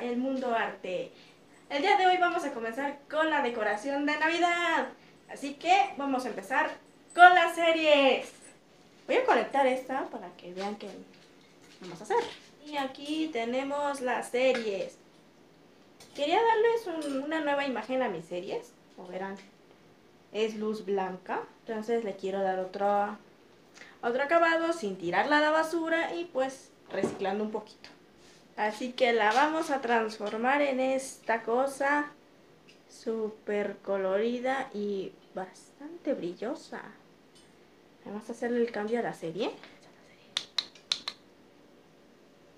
El Mundo Arte. El día de hoy vamos a comenzar con la decoración de Navidad. Así que vamos a empezar con las series. Voy a conectar esta para que vean qué vamos a hacer. Y aquí tenemos las series. Quería darles una nueva imagen a mis series. Como verán, es luz blanca. Entonces le quiero dar otro acabado sin tirarla a la basura y pues reciclando un poquito. Así que la vamos a transformar en esta cosa súper colorida y bastante brillosa. Vamos a hacerle el cambio a la serie.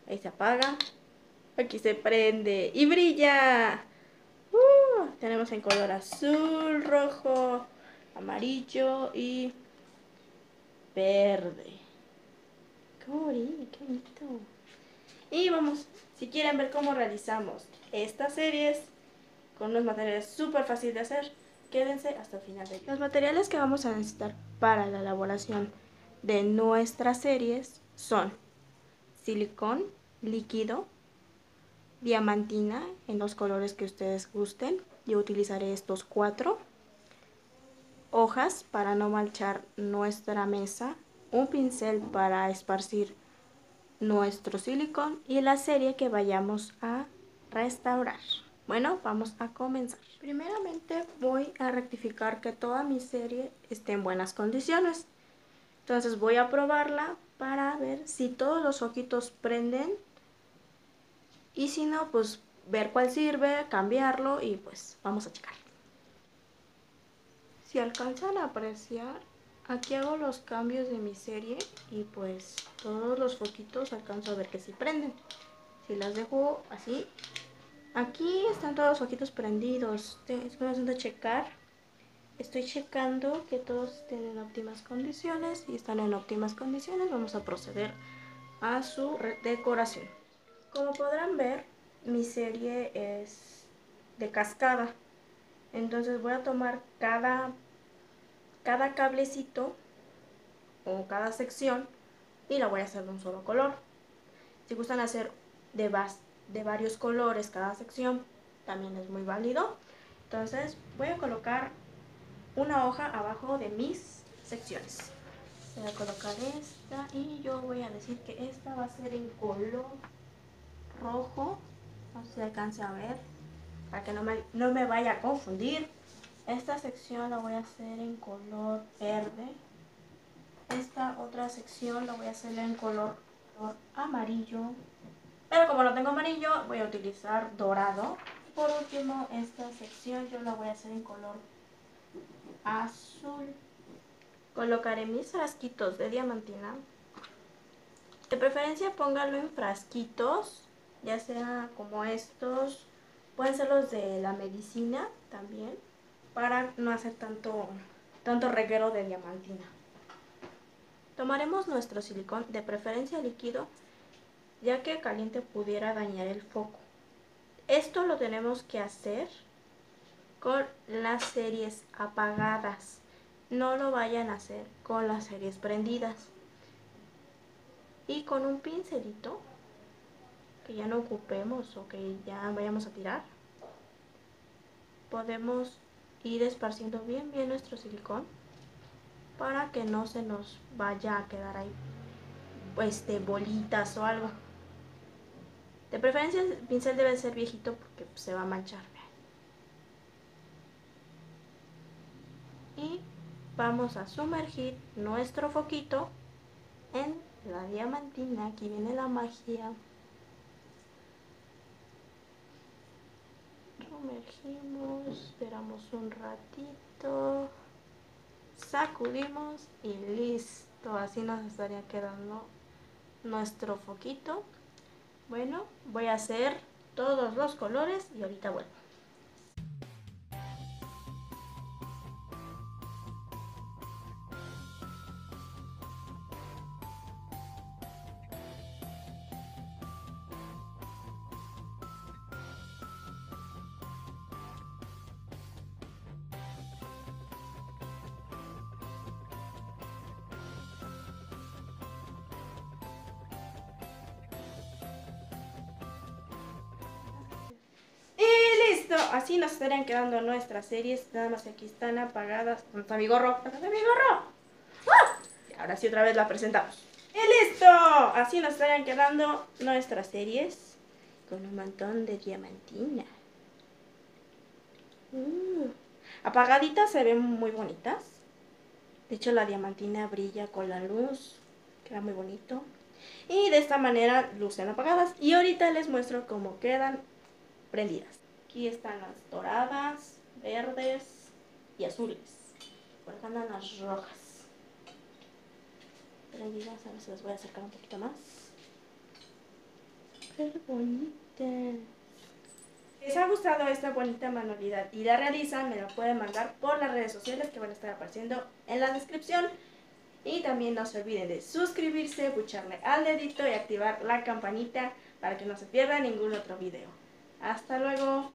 Ahí se apaga. Aquí se prende y brilla. Tenemos en color azul, rojo, amarillo y verde. ¡Qué bonito! ¡Qué bonito! Y vamos, si quieren ver cómo realizamos estas series con unos materiales súper fáciles de hacer, quédense hasta el final del video. Los materiales que vamos a necesitar para la elaboración de nuestras series son silicón líquido, diamantina en los colores que ustedes gusten. Yo utilizaré estos 4. Hojas para no manchar nuestra mesa. Un pincel para esparcir nuestro silicón y la serie que vayamos a restaurar. Bueno, vamos a comenzar. Primeramente voy a rectificar que toda mi serie esté en buenas condiciones. Entonces voy a probarla para ver si todos los ojitos prenden. Y si no, pues ver cuál sirve, cambiarlo y pues vamos a checar. Si alcanzan a apreciar, aquí hago los cambios de mi serie y pues todos los foquitos alcanzo a ver que sí prenden. Si las dejo así, aquí están todos los foquitos prendidos. Estoy haciendo checar. Estoy checando que todos estén en óptimas condiciones y están en óptimas condiciones. Vamos a proceder a su decoración. Como podrán ver, mi serie es de cascada. Entonces voy a tomar cada cablecito o cada sección y la voy a hacer de un solo color. Si gustan hacer de varios colores cada sección, también es muy válido. Entonces voy a colocar una hoja abajo de mis secciones. Voy a colocar esta y yo voy a decir que esta va a ser en color rojo. No sé si alcance a ver, para que no me vaya a confundir. Esta sección la voy a hacer en color verde. Esta otra sección la voy a hacer en color amarillo. Pero como no tengo amarillo, voy a utilizar dorado. Y por último, esta sección yo la voy a hacer en color azul. Colocaré mis frasquitos de diamantina. De preferencia pónganlo en frasquitos, ya sea como estos. Pueden ser los de la medicina también, para no hacer tanto reguero de diamantina. Tomaremos nuestro silicón, de preferencia líquido, ya que caliente pudiera dañar el foco. Esto lo tenemos que hacer con las series apagadas. No lo vayan a hacer con las series prendidas. Y con un pincelito que ya no ocupemos o que ya vayamos a tirar, podemos ir esparciendo bien nuestro silicón para que no se nos vaya a quedar ahí bolitas o algo. De preferencia el pincel debe ser viejito porque se va a manchar. Y vamos a sumergir nuestro foquito en la diamantina. Aquí viene la magia. Sumergimos, esperamos un ratito, sacudimos y listo. Así nos estaría quedando nuestro foquito. Bueno, voy a hacer todos los colores y ahorita vuelvo. así nos estarían quedando nuestras series. Nada más aquí están apagadas. ¿Dónde está mi gorro? ¿Dónde está mi gorro? ¡Ah! Y ahora sí otra vez la presentamos. ¡Y listo! Así nos estarían quedando nuestras series. Con un montón de diamantina. Apagaditas se ven muy bonitas. De hecho la diamantina brilla con la luz. Queda muy bonito. Y de esta manera lucen apagadas. Y ahorita les muestro cómo quedan prendidas. Aquí están las doradas, verdes y azules. Por acá andan las rojas. Prendidas, a ver si las voy a acercar un poquito más. ¡Qué bonita! Si les ha gustado esta bonita manualidad y la realizan, me la pueden mandar por las redes sociales que van a estar apareciendo en la descripción. Y también no se olviden de suscribirse, pucharle al dedito y activar la campanita para que no se pierda ningún otro video. ¡Hasta luego!